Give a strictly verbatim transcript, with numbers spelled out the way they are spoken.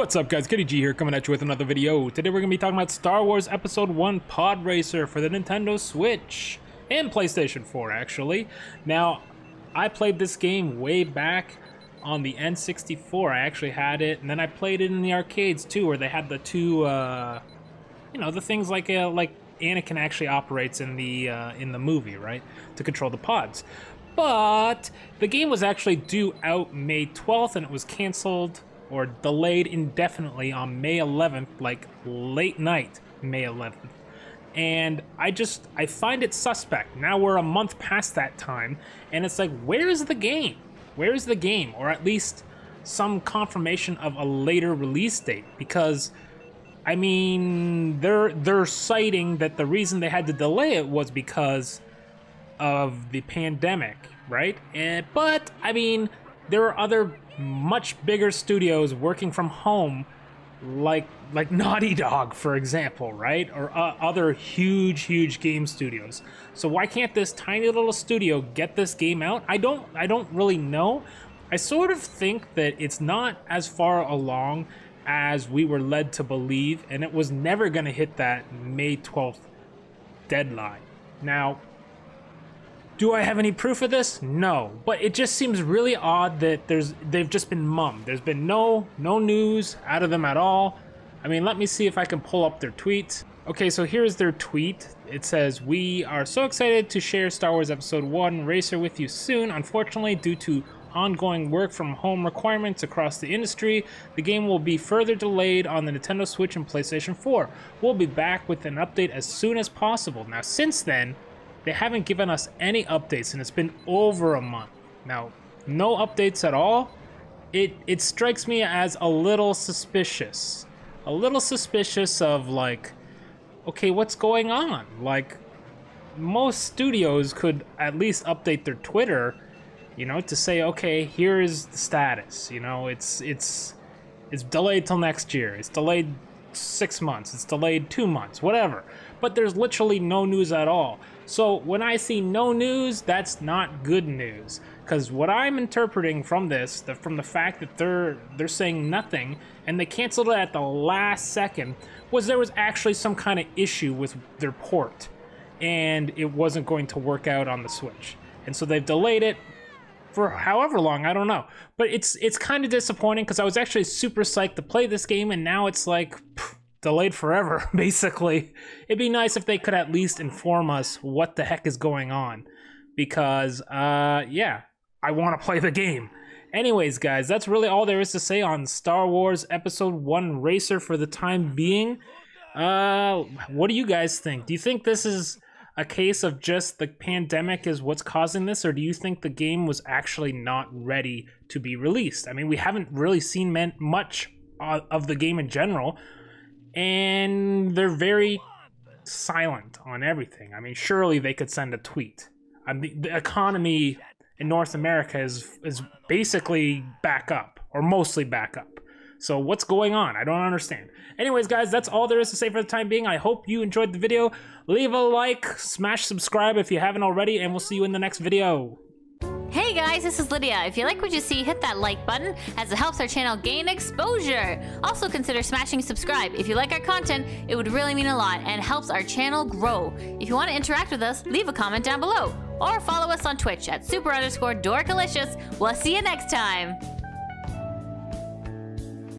What's up, guys? Kitty G here, coming at you with another video. Today we're gonna be talking about Star Wars Episode One Pod Racer for the Nintendo Switch and PlayStation Four, actually. Now, I played this game way back on the N sixty-four. I actually had it, and then I played it in the arcades too, where they had the two, uh, you know, the things like uh, like Anakin actually operates in the uh, in the movie, right, to control the pods. But the game was actually due out May twelfth, and it was canceled or delayed indefinitely on May eleventh, like late night May eleventh. And I just, I find it suspect. Now we're a month past that time, and it's like, where is the game? Where is the game? Or at least some confirmation of a later release date, because, I mean, they're, they're citing that the reason they had to delay it was because of the pandemic, right? And, but, I mean, there are other much bigger studios working from home, like like Naughty Dog, for example, right? Or uh, other huge, huge game studios. So why can't this tiny little studio get this game out? I don't, I don't really know. I sort of think that it's not as far along as we were led to believe, and it was never going to hit that May twelfth deadline. Now, do I have any proof of this? No, but it just seems really odd that there's they've just been mum. There's been no no news out of them at all. I mean, let me see if I can pull up their tweet. Okay, so here's their tweet. It says, "We are so excited to share Star Wars Episode One Racer with you soon. Unfortunately, due to ongoing work from home requirements across the industry, the game will be further delayed on the Nintendo Switch and PlayStation four. We'll be back with an update as soon as possible." Now, since then, they haven't given us any updates, and it's been over a month. Now, no updates at all. It it strikes me as a little suspicious. A little suspicious of, like, okay, what's going on? Like, most studios could at least update their Twitter, you know, to say, okay, here is the status. You know, it's it's it's delayed till next year. It's delayed six months. It's delayed two months, whatever. But there's literally no news at all. So when I see no news, that's not good news, because what I'm interpreting from this, the, from the fact that they're they're saying nothing and they canceled it at the last second, was there was actually some kind of issue with their port, and it wasn't going to work out on the Switch, and so they've delayed it for however long. I don't know, but it's it's kind of disappointing, because I was actually super psyched to play this game, and now it's like, pff, delayed forever, basically. It'd be nice if they could at least inform us what the heck is going on, because, uh, yeah, I want to play the game. Anyways, guys, that's really all there is to say on Star Wars Episode One Racer for the time being. Uh, what do you guys think? Do you think this is a case of just the pandemic is what's causing this, or do you think the game was actually not ready to be released? I mean, we haven't really seen much of the game in general, and they're very silent on everything. I mean, surely they could send a tweet. I mean, the economy in North America is is basically back up, or mostly back up. So what's going on? I don't understand. Anyways, guys, that's all there is to say for the time being. I hope you enjoyed the video. Leave a like, smash subscribe if you haven't already, and we'll see you in the next video. Hey guys, this is Lydia. If you like what you see, hit that like button, as it helps our channel gain exposure. Also consider smashing subscribe. If you like our content, it would really mean a lot and helps our channel grow. If you want to interact with us, leave a comment down below, or follow us on Twitch at super underscore Dorkalicious. We'll see you next time.